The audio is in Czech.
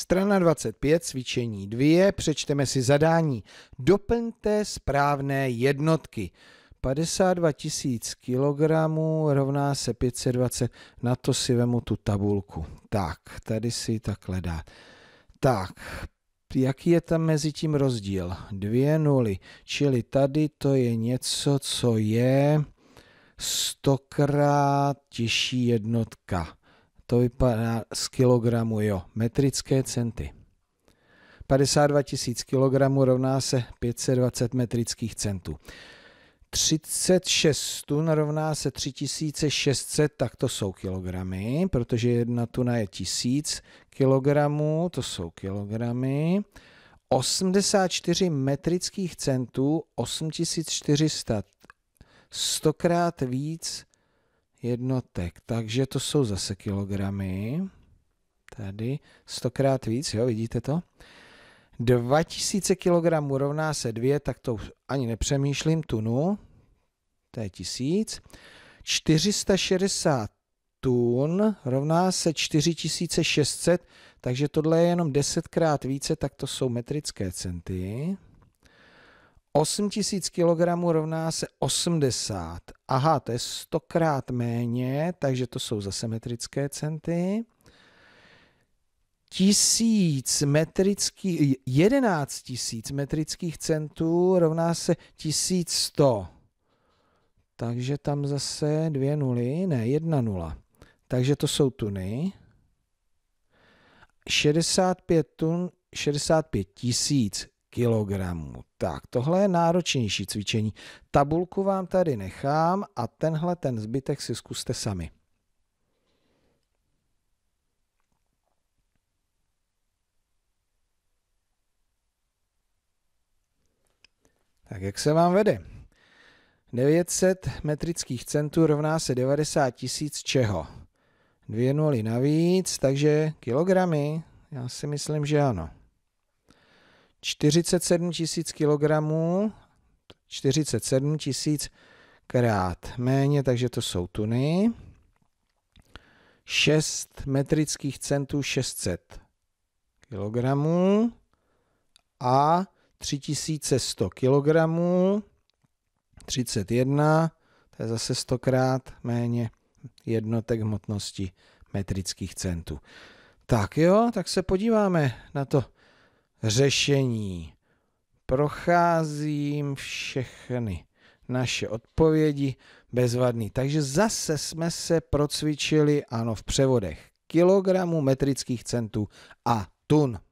Strana 25, cvičení 2, přečteme si zadání. Doplňte správné jednotky. 52 tisíc kilogramů rovná se 520, na to si vemu tu tabulku. Tak, tady si ji takhle dá. Tak, jaký je tam mezi tím rozdíl? 2 nuly, čili tady to je něco, co je 100krát těžší jednotka. To vypadá z kilogramu, jo, metrické centy. 52 tisíc kilogramů rovná se 520 metrických centů. 36 tun rovná se 3600, tak to jsou kilogramy, protože 1 tuna je 1000 kilogramů, to jsou kilogramy. 84 metrických centů, 8400, 100krát víc jednotek, takže to jsou zase kilogramy, tady 100krát víc, jo, vidíte to? 2000 kg rovná se 2, tak to ani nepřemýšlím, tunu, to je 1000. 460 tun rovná se 4600, takže tohle je jenom 10krát více, tak to jsou metrické centy. 8000 kg rovná se 80, aha, to je 100krát méně, takže to jsou zase metrické centy. 11 tisíc metrických centů rovná se 1100. Takže tam zase 2 nuly, ne, 1 nula. Takže to jsou tuny. 65 tisíc kilogramů. Tak, tohle je náročnější cvičení. Tabulku vám tady nechám a ten zbytek si zkuste sami. Tak jak se vám vede? 900 metrických centů rovná se 90 tisíc čeho? 2 nuly navíc, takže kilogramy? Já si myslím, že ano. 47 tisíc kilogramů, 47 tisíc krát méně, takže to jsou tuny. 6 metrických centů 600 kilogramů a 3100 kilogramů, 31, to je zase 100krát méně jednotek hmotnosti metrických centů. Tak jo, tak se podíváme na to řešení. Procházím všechny naše odpovědi, bezvadný. Takže zase jsme se procvičili, ano, v převodech kilogramů, metrických centů a tun.